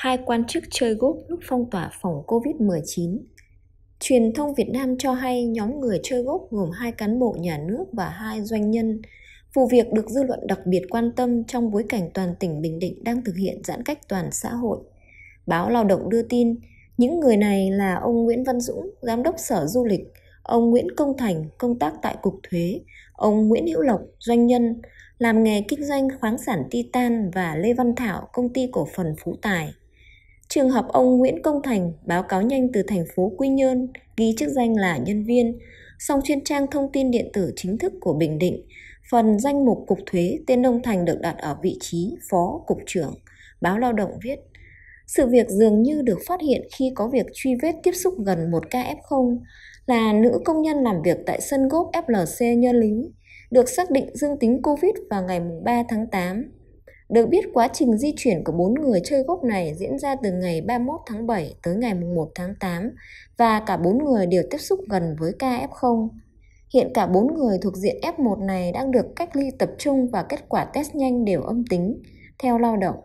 hai quan chức chơi gốc lúc phong tỏa phòng Covid-19. Truyền thông Việt Nam cho hay nhóm người chơi gốc gồm 2 cán bộ nhà nước và 2 doanh nhân. Vụ việc được dư luận đặc biệt quan tâm trong bối cảnh toàn tỉnh Bình Định đang thực hiện giãn cách toàn xã hội. Báo Lao động đưa tin, những người này là ông Nguyễn Văn Dũng, Giám đốc Sở Du lịch, ông Nguyễn Công Thành, công tác tại Cục Thuế, ông Nguyễn Hữu Lộc, doanh nhân, làm nghề kinh doanh khoáng sản Titan và Lê Văn Thảo, công ty cổ phần Phú Tài. Trường hợp ông Nguyễn Công Thành báo cáo nhanh từ thành phố Quy Nhơn, ghi chức danh là nhân viên, song trên trang thông tin điện tử chính thức của Bình Định, phần danh mục Cục Thuế, tên ông Thành được đặt ở vị trí Phó Cục trưởng. Báo Lao động viết, sự việc dường như được phát hiện khi có việc truy vết tiếp xúc gần một ca F0 là nữ công nhân làm việc tại sân gốc FLC Nhân Lý, được xác định dương tính Covid vào ngày 3 tháng 8. Được biết quá trình di chuyển của 4 người chơi gốc này diễn ra từ ngày 31 tháng 7 tới ngày 1 tháng 8 và cả 4 người đều tiếp xúc gần với ca F0. Hiện cả 4 người thuộc diện F1 này đang được cách ly tập trung và kết quả test nhanh đều âm tính, theo Lao động.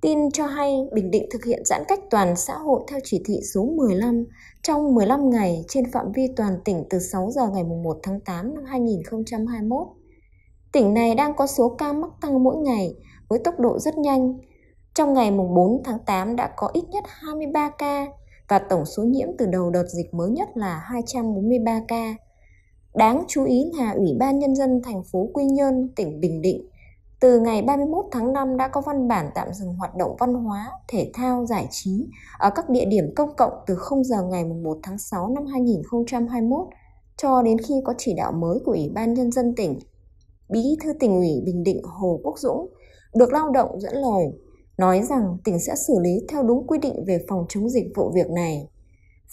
Tin cho hay Bình Định thực hiện giãn cách toàn xã hội theo chỉ thị số 15 trong 15 ngày trên phạm vi toàn tỉnh từ 6 giờ ngày 1 tháng 8 năm 2021. Tỉnh này đang có số ca mắc tăng mỗi ngày với tốc độ rất nhanh. Trong ngày 4 tháng 8 đã có ít nhất 23 ca và tổng số nhiễm từ đầu đợt dịch mới nhất là 243 ca. Đáng chú ý là Ủy ban Nhân dân thành phố Quy Nhơn, tỉnh Bình Định từ ngày 31 tháng 5 đã có văn bản tạm dừng hoạt động văn hóa, thể thao, giải trí ở các địa điểm công cộng từ 0 giờ ngày 1 tháng 6 năm 2021 cho đến khi có chỉ đạo mới của Ủy ban Nhân dân tỉnh. Bí thư tỉnh ủy Bình Định Hồ Quốc Dũng được Lao động dẫn lời, nói rằng tỉnh sẽ xử lý theo đúng quy định về phòng chống dịch vụ việc này.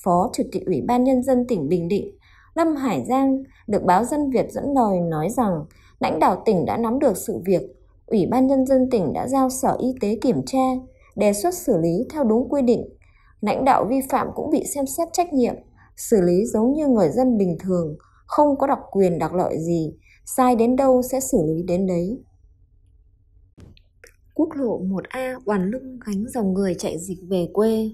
Phó Chủ tịch Ủy ban Nhân dân tỉnh Bình Định Lâm Hải Giang được báo Dân Việt dẫn lời nói rằng lãnh đạo tỉnh đã nắm được sự việc, Ủy ban Nhân dân tỉnh đã giao Sở Y tế kiểm tra, đề xuất xử lý theo đúng quy định. Lãnh đạo vi phạm cũng bị xem xét trách nhiệm, xử lý giống như người dân bình thường, không có đặc quyền đặc lợi gì, sai đến đâu sẽ xử lý đến đấy. Quốc lộ 1A oằn lưng gánh dòng người chạy dịch về quê.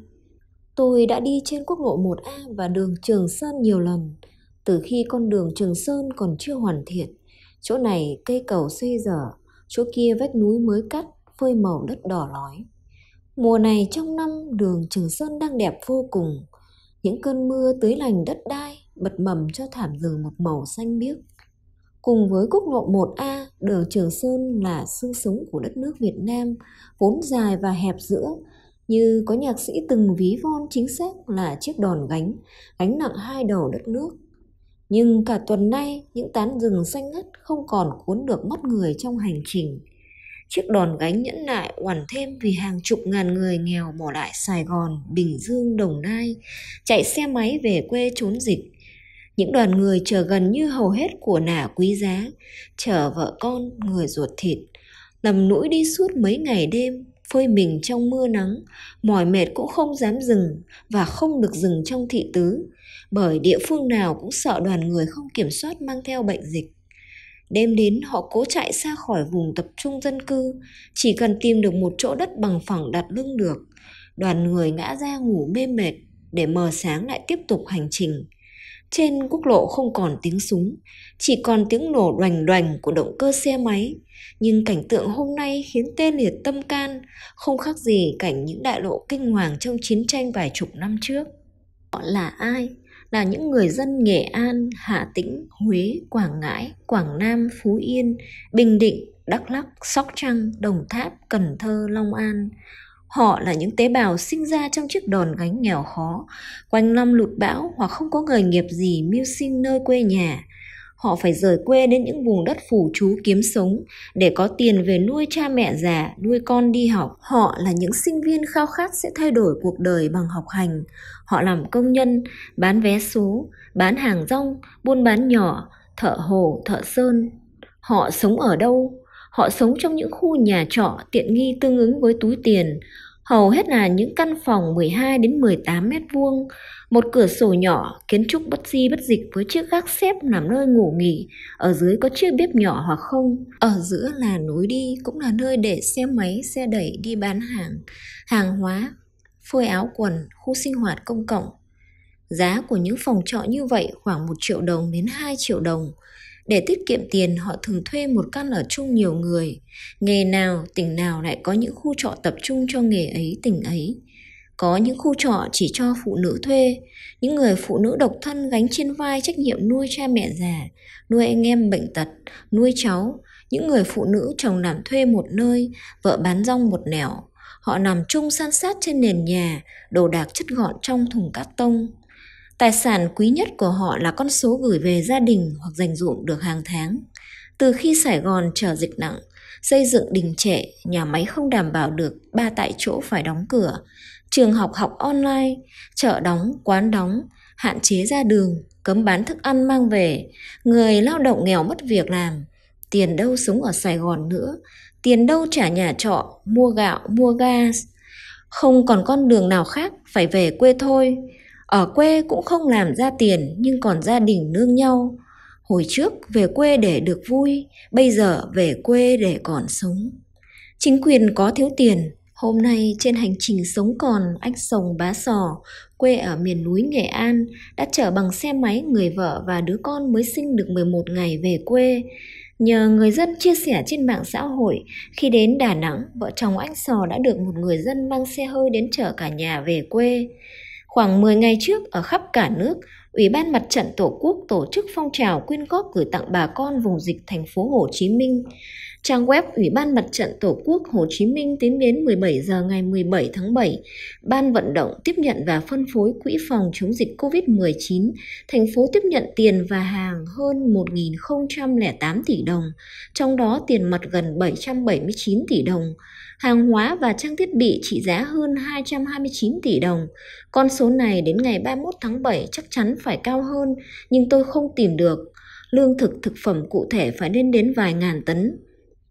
Tôi đã đi trên quốc lộ 1A và đường Trường Sơn nhiều lần, từ khi con đường Trường Sơn còn chưa hoàn thiện. Chỗ này cây cầu xây dở, chỗ kia vách núi mới cắt, phơi màu đất đỏ lói. Mùa này trong năm đường Trường Sơn đang đẹp vô cùng. Những cơn mưa tưới lành đất đai, bật mầm cho thảm rừng một màu xanh biếc. Cùng với quốc lộ 1A, đường Trường Sơn là xương sống của đất nước Việt Nam, vốn dài và hẹp giữa, như có nhạc sĩ từng ví von chính xác là chiếc đòn gánh nặng hai đầu đất nước. Nhưng cả tuần nay, những tán rừng xanh ngắt không còn cuốn được mắt người trong hành trình. Chiếc đòn gánh nhẫn nại oằn thêm vì hàng chục ngàn người nghèo bỏ lại Sài Gòn, Bình Dương, Đồng Nai, chạy xe máy về quê trốn dịch. Những đoàn người chở gần như hầu hết của nả quý giá, chở vợ con, người ruột thịt, lầm lũi đi suốt mấy ngày đêm, phơi mình trong mưa nắng, mỏi mệt cũng không dám dừng và không được dừng trong thị tứ, bởi địa phương nào cũng sợ đoàn người không kiểm soát mang theo bệnh dịch. Đêm đến họ cố chạy xa khỏi vùng tập trung dân cư, chỉ cần tìm được một chỗ đất bằng phẳng đặt lưng được, đoàn người ngã ra ngủ mê mệt để mờ sáng lại tiếp tục hành trình. Trên quốc lộ không còn tiếng súng, chỉ còn tiếng nổ đoành đoành của động cơ xe máy. Nhưng cảnh tượng hôm nay khiến tê liệt tâm can, không khác gì cảnh những đại lộ kinh hoàng trong chiến tranh vài chục năm trước. Họ là ai? Là những người dân Nghệ An, Hà Tĩnh, Huế, Quảng Ngãi, Quảng Nam, Phú Yên, Bình Định, Đắk Lắk, Sóc Trăng, Đồng Tháp, Cần Thơ, Long An. Họ là những tế bào sinh ra trong chiếc đòn gánh nghèo khó, quanh năm lụt bão hoặc không có nghề nghiệp gì mưu sinh nơi quê nhà. Họ phải rời quê đến những vùng đất phù trú kiếm sống để có tiền về nuôi cha mẹ già, nuôi con đi học. Họ là những sinh viên khao khát sẽ thay đổi cuộc đời bằng học hành. Họ làm công nhân, bán vé số, bán hàng rong, buôn bán nhỏ, thợ hồ, thợ sơn. Họ sống ở đâu? Họ sống trong những khu nhà trọ tiện nghi tương ứng với túi tiền. hầu hết là những căn phòng 12 đến 18 mét vuông, một cửa sổ nhỏ, kiến trúc bất di bất dịch với chiếc gác xếp làm nơi ngủ nghỉ, ở dưới có chiếc bếp nhỏ hoặc không. Ở giữa là lối đi, cũng là nơi để xe máy, xe đẩy đi bán hàng, hàng hóa, phơi áo quần, khu sinh hoạt công cộng. Giá của những phòng trọ như vậy khoảng 1 triệu đồng đến 2 triệu đồng. Để tiết kiệm tiền, họ thường thuê một căn ở chung nhiều người. Nghề nào, tỉnh nào lại có những khu trọ tập trung cho nghề ấy, tỉnh ấy. Có những khu trọ chỉ cho phụ nữ thuê, những người phụ nữ độc thân gánh trên vai trách nhiệm nuôi cha mẹ già, nuôi anh em bệnh tật, nuôi cháu. Những người phụ nữ chồng làm thuê một nơi, vợ bán rong một nẻo. Họ nằm chung san sát trên nền nhà, đồ đạc chất gọn trong thùng cát tông. Tài sản quý nhất của họ là con số gửi về gia đình hoặc dành dụm được hàng tháng. Từ khi Sài Gòn trở dịch nặng, xây dựng đình trệ, nhà máy không đảm bảo được, ba tại chỗ phải đóng cửa, trường học học online, chợ đóng, quán đóng, hạn chế ra đường, cấm bán thức ăn mang về, người lao động nghèo mất việc làm, tiền đâu sống ở Sài Gòn nữa, tiền đâu trả nhà trọ, mua gạo, mua gas, không còn con đường nào khác, phải về quê thôi. Ở quê cũng không làm ra tiền nhưng còn gia đình nương nhau. Hồi trước về quê để được vui, bây giờ về quê để còn sống. Chính quyền có thiếu tiền, hôm nay trên hành trình sống còn, anh Sồng Bá Sò, quê ở miền núi Nghệ An, đã chở bằng xe máy người vợ và đứa con mới sinh được 11 ngày về quê. Nhờ người dân chia sẻ trên mạng xã hội, khi đến Đà Nẵng, vợ chồng anh Sò đã được một người dân mang xe hơi đến chở cả nhà về quê. Khoảng 10 ngày trước, ở khắp cả nước, Ủy ban Mặt trận Tổ quốc tổ chức phong trào quyên góp gửi tặng bà con vùng dịch thành phố Hồ Chí Minh. Trang web Ủy ban Mặt trận Tổ quốc Hồ Chí Minh tính đến 17 giờ ngày 17 tháng 7, Ban vận động tiếp nhận và phân phối quỹ phòng chống dịch COVID-19, thành phố tiếp nhận tiền và hàng hơn 1.008 tỷ đồng, trong đó tiền mặt gần 779 tỷ đồng, hàng hóa và trang thiết bị trị giá hơn 229 tỷ đồng. Con số này đến ngày 31 tháng 7 chắc chắn phải cao hơn, nhưng tôi không tìm được. Lương thực, thực phẩm cụ thể phải lên đến vài ngàn tấn.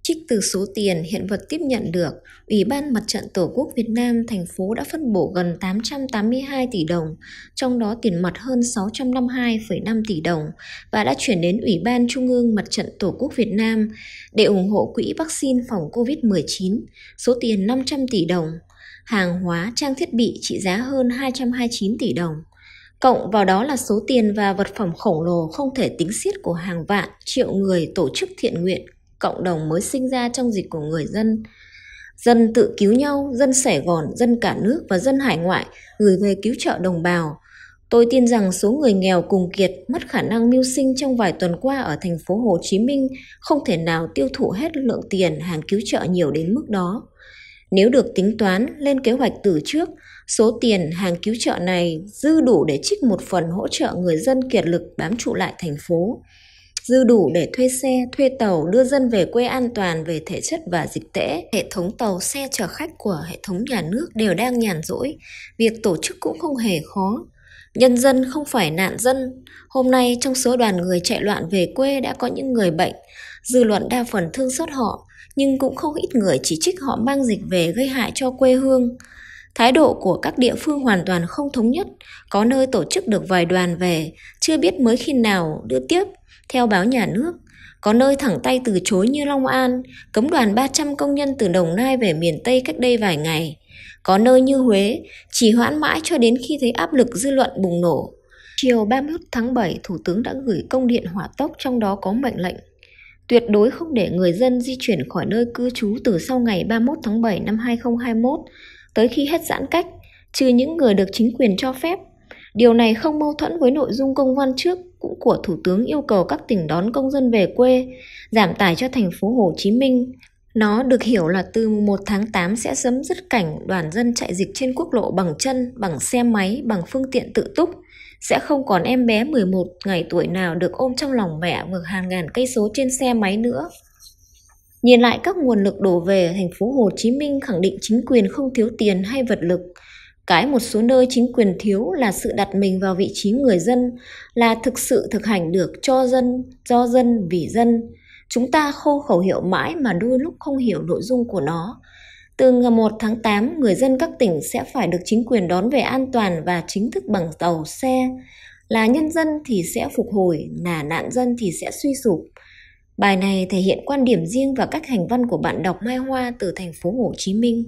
Trích từ số tiền hiện vật tiếp nhận được, Ủy ban Mặt trận Tổ quốc Việt Nam thành phố đã phân bổ gần 882 tỷ đồng, trong đó tiền mặt hơn 652,5 tỷ đồng và đã chuyển đến Ủy ban Trung ương Mặt trận Tổ quốc Việt Nam để ủng hộ quỹ vaccine phòng COVID-19, số tiền 500 tỷ đồng, hàng hóa trang thiết bị trị giá hơn 229 tỷ đồng. Cộng vào đó là số tiền và vật phẩm khổng lồ không thể tính xiết của hàng vạn triệu người tổ chức thiện nguyện, cộng đồng mới sinh ra trong dịch của người dân. Dân tự cứu nhau, dân Sài Gòn, dân cả nước và dân hải ngoại gửi về cứu trợ đồng bào. Tôi tin rằng số người nghèo cùng kiệt mất khả năng mưu sinh trong vài tuần qua ở thành phố Hồ Chí Minh không thể nào tiêu thụ hết lượng tiền hàng cứu trợ nhiều đến mức đó. Nếu được tính toán lên kế hoạch từ trước, số tiền hàng cứu trợ này dư đủ để trích một phần hỗ trợ người dân kiệt lực bám trụ lại thành phố, dư đủ để thuê xe, thuê tàu, đưa dân về quê an toàn về thể chất và dịch tễ. Hệ thống tàu xe chở khách của hệ thống nhà nước đều đang nhàn rỗi, việc tổ chức cũng không hề khó. Nhân dân không phải nạn dân. Hôm nay trong số đoàn người chạy loạn về quê đã có những người bệnh, dư luận đa phần thương xót họ, nhưng cũng không ít người chỉ trích họ mang dịch về gây hại cho quê hương. Thái độ của các địa phương hoàn toàn không thống nhất, có nơi tổ chức được vài đoàn về, chưa biết mới khi nào đưa tiếp, theo báo nhà nước. Có nơi thẳng tay từ chối như Long An, cấm đoàn 300 công nhân từ Đồng Nai về miền Tây cách đây vài ngày. Có nơi như Huế, chỉ hoãn mãi cho đến khi thấy áp lực dư luận bùng nổ. Chiều 31 tháng 7, Thủ tướng đã gửi công điện hỏa tốc, trong đó có mệnh lệnh tuyệt đối không để người dân di chuyển khỏi nơi cư trú từ sau ngày 31 tháng 7 năm 2021, tới khi hết giãn cách, trừ những người được chính quyền cho phép. Điều này không mâu thuẫn với nội dung công văn trước cũng của Thủ tướng yêu cầu các tỉnh đón công dân về quê, giảm tải cho thành phố Hồ Chí Minh. Nó được hiểu là từ 1 tháng 8 sẽ chấm dứt cảnh đoàn dân chạy dịch trên quốc lộ bằng chân, bằng xe máy, bằng phương tiện tự túc. Sẽ không còn em bé 11 ngày tuổi nào được ôm trong lòng mẹ vượt hàng ngàn cây số trên xe máy nữa. Nhìn lại các nguồn lực đổ về, thành phố Hồ Chí Minh khẳng định chính quyền không thiếu tiền hay vật lực. Cái một số nơi chính quyền thiếu là sự đặt mình vào vị trí người dân, là thực sự thực hành được cho dân, do dân, vì dân. Chúng ta khô khẩu hiệu mãi mà đôi lúc không hiểu nội dung của nó. Từ ngày 1 tháng 8, người dân các tỉnh sẽ phải được chính quyền đón về an toàn và chính thức bằng tàu xe. Là nhân dân thì sẽ phục hồi, là nạn dân thì sẽ suy sụp. Bài này thể hiện quan điểm riêng và cách hành văn của bạn đọc Mai Hoa từ thành phố Hồ Chí Minh.